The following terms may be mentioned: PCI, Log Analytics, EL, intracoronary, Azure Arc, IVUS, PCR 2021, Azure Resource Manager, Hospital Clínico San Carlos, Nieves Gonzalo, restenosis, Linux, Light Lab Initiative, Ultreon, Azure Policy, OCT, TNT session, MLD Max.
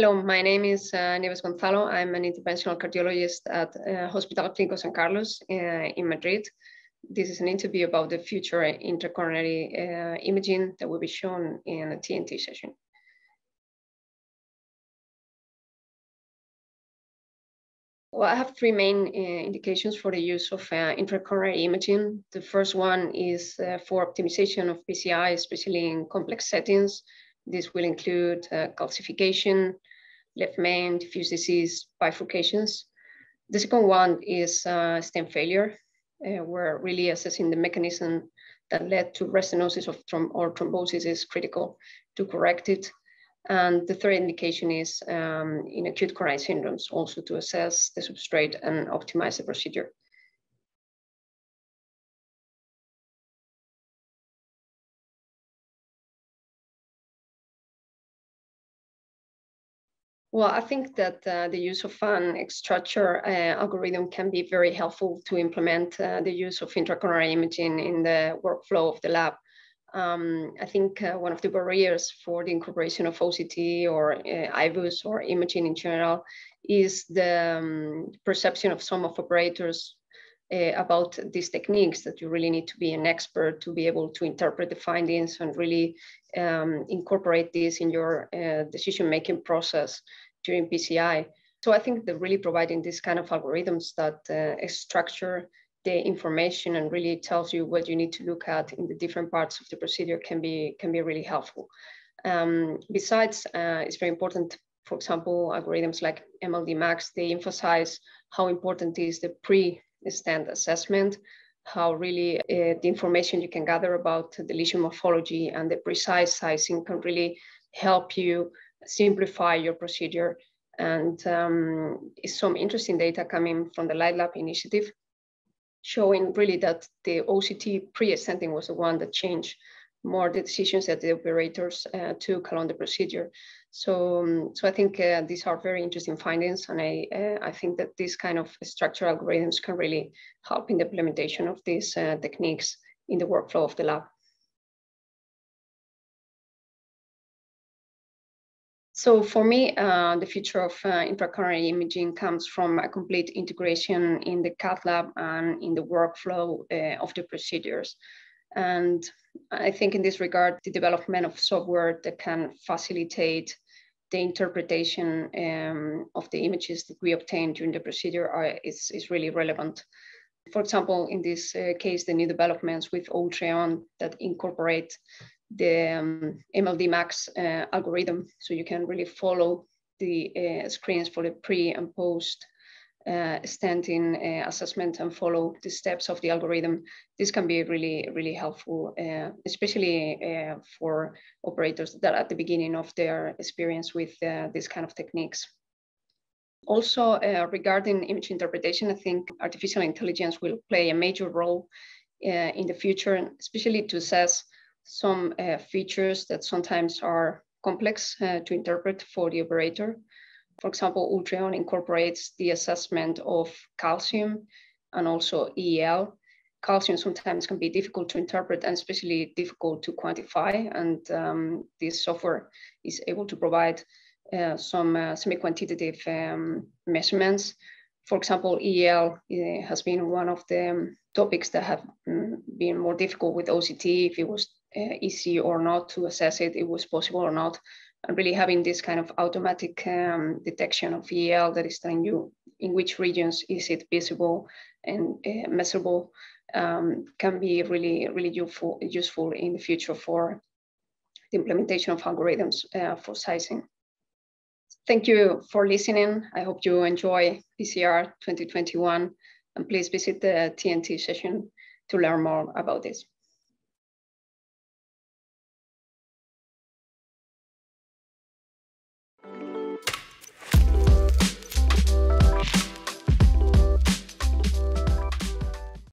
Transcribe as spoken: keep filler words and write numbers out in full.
Hello, my name is uh, Nieves Gonzalo. I'm an interventional cardiologist at uh, Hospital Clínico San Carlos uh, in Madrid. This is an interview about the future intracoronary uh, imaging that will be shown in the T N T session. Well, I have three main uh, indications for the use of uh, intracoronary imaging. The first one is uh, for optimization of P C I, especially in complex settings. This will include uh, calcification, left main, diffuse disease, bifurcations. The second one is uh, stem failure. Uh, where really assessing the mechanism that led to restenosis of thromb or thrombosis is critical to correct it. And the third indication is um, in acute coronary syndromes, also to assess the substrate and optimize the procedure. Well, I think that uh, the use of an extrastructure uh, algorithm can be very helpful to implement uh, the use of intracoronary imaging in the workflow of the lab. Um, I think uh, one of the barriers for the incorporation of O C T or uh, I V U S or imaging in general is the um, perception of some of operators uh, about these techniques, that you really need to be an expert to be able to interpret the findings and really um, incorporate this in your uh, decision-making process during P C I. So I think that really providing this kind of algorithms that uh, structure the information and really tells you what you need to look at in the different parts of the procedure can be, can be really helpful. Um, besides, uh, it's very important, for example, algorithms like M L D Max, they emphasize how important is the pre-stent assessment, how really uh, the information you can gather about the lesion morphology and the precise sizing can really help you simplify your procedure. And um, some interesting data coming from the Light Lab Initiative showing really that the O C T pre-ascending was the one that changed more the decisions that the operators uh, took along the procedure. So, um, so I think uh, these are very interesting findings, and I, uh, I think that these kind of structural algorithms can really help in the implementation of these uh, techniques in the workflow of the lab. So for me, uh, the future of uh, intracoronary imaging comes from a complete integration in the cath lab and in the workflow uh, of the procedures. And I think in this regard, the development of software that can facilitate the interpretation um, of the images that we obtain during the procedure are, is, is really relevant. For example, in this uh, case, the new developments with Ultreon that incorporate the um, M L D Max uh, algorithm, so you can really follow the uh, screens for the pre and post uh, stenting uh, assessment and follow the steps of the algorithm. This can be really, really helpful, uh, especially uh, for operators that are at the beginning of their experience with uh, these kind of techniques. Also, uh, regarding image interpretation, I think artificial intelligence will play a major role uh, in the future, especially to assess some uh, features that sometimes are complex uh, to interpret for the operator. For example, Ultreon incorporates the assessment of calcium and also E L. Calcium sometimes can be difficult to interpret and especially difficult to quantify. And um, this software is able to provide uh, some uh, semi-quantitative um, measurements. For example, E L uh, has been one of the um, topics that have um, been more difficult with O C T. If it was Uh, easy or not to assess it, it was possible or not. And really having this kind of automatic um, detection of E L that is telling you in which regions is it visible and uh, measurable um, can be really, really useful, useful in the future for the implementation of algorithms uh, for sizing. Thank you for listening. I hope you enjoy P C R twenty twenty-one, and please visit the T N T session to learn more about this.